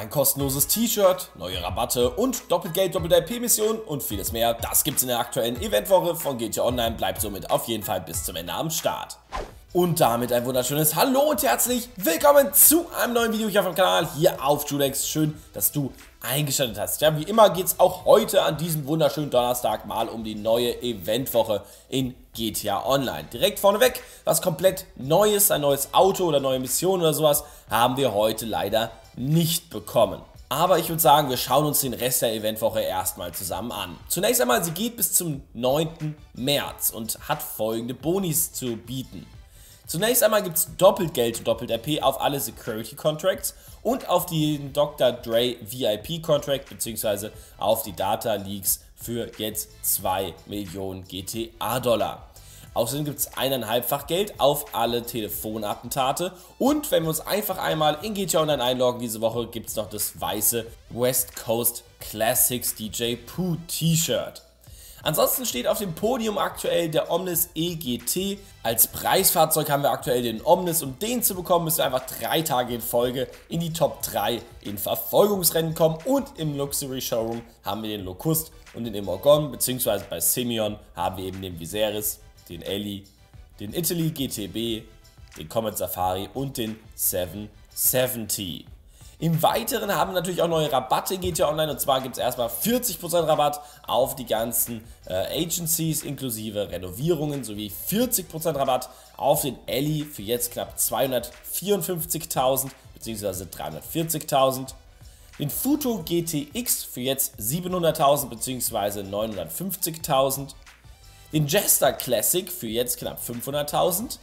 Ein kostenloses T-Shirt, neue Rabatte und Doppelgeld, Doppel-IP-Missionen und vieles mehr. Das gibt's in der aktuellen Eventwoche von GTA Online. Bleibt somit auf jeden Fall bis zum Ende am Start. Und damit ein wunderschönes Hallo und herzlich willkommen zu einem neuen Video hier auf dem Kanal, hier auf Julex. Schön, dass du eingeschaltet hast. Ja, wie immer geht es auch heute an diesem wunderschönen Donnerstag mal um die neue Eventwoche in GTA Online. Direkt vorneweg, was komplett Neues, ein neues Auto oder neue Mission oder sowas, haben wir heute leider nicht bekommen. Aber ich würde sagen, wir schauen uns den Rest der Eventwoche erstmal zusammen an. Zunächst einmal, sie geht bis zum 9. März und hat folgende Bonis zu bieten. Zunächst einmal gibt es doppelt Geld und doppelt RP auf alle Security Contracts und auf den Dr. Dre VIP Contract bzw. auf die Data Leaks für jetzt 2 Millionen GTA-Dollar. Außerdem gibt es 1,5-fach Geld auf alle Telefonattentate und wenn wir uns einfach einmal in GTA Online einloggen diese Woche, gibt es noch das weiße West Coast Classics DJ Poo T-Shirt. Ansonsten steht auf dem Podium aktuell der Omnis EGT. Als Preisfahrzeug haben wir aktuell den Omnis. Um den zu bekommen, müssen wir einfach 3 Tage in Folge in die Top 3 in Verfolgungsrennen kommen. Und im Luxury Showroom haben wir den Locust und den Emorgon, beziehungsweise bei Simeon haben wir eben den Viserys, den Ellie, den Italy GTB, den Comet Safari und den 770. Im Weiteren haben wir natürlich auch neue Rabatte in GTA Online und zwar gibt es erstmal 40% Rabatt auf die ganzen Agencies inklusive Renovierungen sowie 40% Rabatt auf den Ellie für jetzt knapp 254.000 bzw. 340.000, den Futo GTX für jetzt 700.000 bzw. 950.000, den Jester Classic für jetzt knapp 500.000,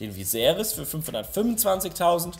den Viserys für 525.000,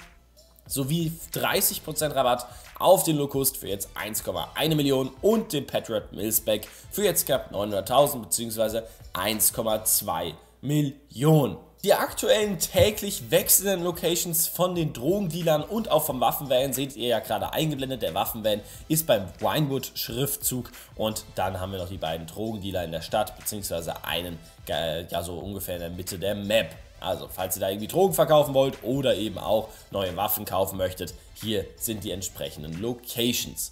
sowie 30% Rabatt auf den Locust für jetzt 1,1 Millionen und den Patriot Mill Spec für jetzt knapp 900.000 bzw. 1,2 Millionen. Die aktuellen täglich wechselnden Locations von den Drogendealern und auch vom Waffenvan seht ihr ja gerade eingeblendet. Der Waffenvan ist beim Winewood-Schriftzug und dann haben wir noch die beiden Drogendealer in der Stadt bzw. einen ja so ungefähr in der Mitte der Map. Also, falls ihr da irgendwie Drogen verkaufen wollt oder eben auch neue Waffen kaufen möchtet, hier sind die entsprechenden Locations.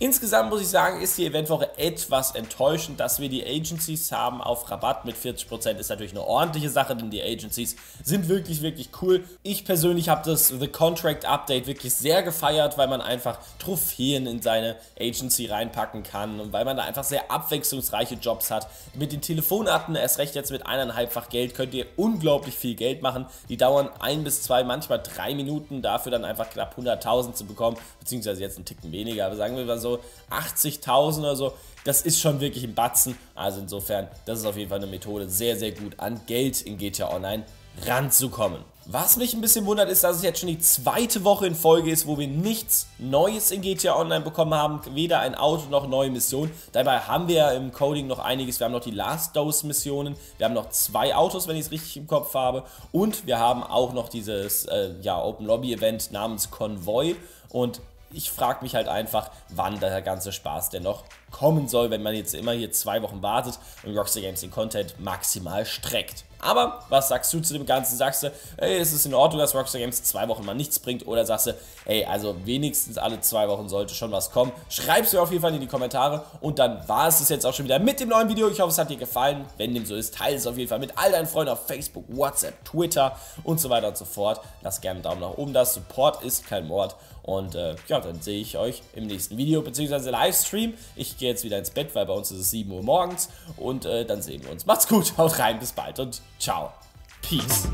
Insgesamt muss ich sagen, ist die Eventwoche etwas enttäuschend, dass wir die Agencies haben auf Rabatt mit 40%. Ist natürlich eine ordentliche Sache, denn die Agencies sind wirklich, wirklich cool. Ich persönlich habe das The Contract Update wirklich sehr gefeiert, weil man einfach Trophäen in seine Agency reinpacken kann und weil man da einfach sehr abwechslungsreiche Jobs hat. Mit den Telefonarten, erst recht jetzt mit 1,5-fach Geld, könnt ihr unglaublich viel Geld machen. Die dauern 1 bis 2, manchmal 3 Minuten, dafür dann einfach knapp 100.000 zu bekommen, beziehungsweise jetzt einen Ticken weniger, aber sagen wir mal so 80.000 oder so, das ist schon wirklich ein Batzen, also insofern, das ist auf jeden Fall eine Methode, sehr, sehr gut an Geld in GTA Online ranzukommen. Was mich ein bisschen wundert, ist, dass es jetzt schon die 2. Woche in Folge ist, wo wir nichts Neues in GTA Online bekommen haben, weder ein Auto noch neue Missionen. Dabei haben wir ja im Coding noch einiges, wir haben noch die Last Dose Missionen, wir haben noch 2 Autos, wenn ich es richtig im Kopf habe und wir haben auch noch dieses ja, Open Lobby Event namens Convoy und ich frage mich halt einfach, wann der ganze Spaß denn noch kommen soll, wenn man jetzt immer hier 2 Wochen wartet und Rockstar Games den Content maximal streckt. Aber was sagst du zu dem Ganzen? Sagst du, ey, es ist in Ordnung, dass Rockstar Games 2 Wochen mal nichts bringt? Oder sagst du, ey, also wenigstens alle 2 Wochen sollte schon was kommen? Schreib's mir auf jeden Fall in die Kommentare. Und dann war es das jetzt auch schon wieder mit dem neuen Video. Ich hoffe, es hat dir gefallen. Wenn dem so ist, teile es auf jeden Fall mit all deinen Freunden auf Facebook, WhatsApp, Twitter und so weiter und so fort. Lass gerne einen Daumen nach oben da. Support ist kein Mord. Und ja, dann sehe ich euch im nächsten Video bzw. Livestream. Ich gehe jetzt wieder ins Bett, weil bei uns ist es 7 Uhr morgens. Und dann sehen wir uns. Macht's gut, haut rein, bis bald und ciao. Peace.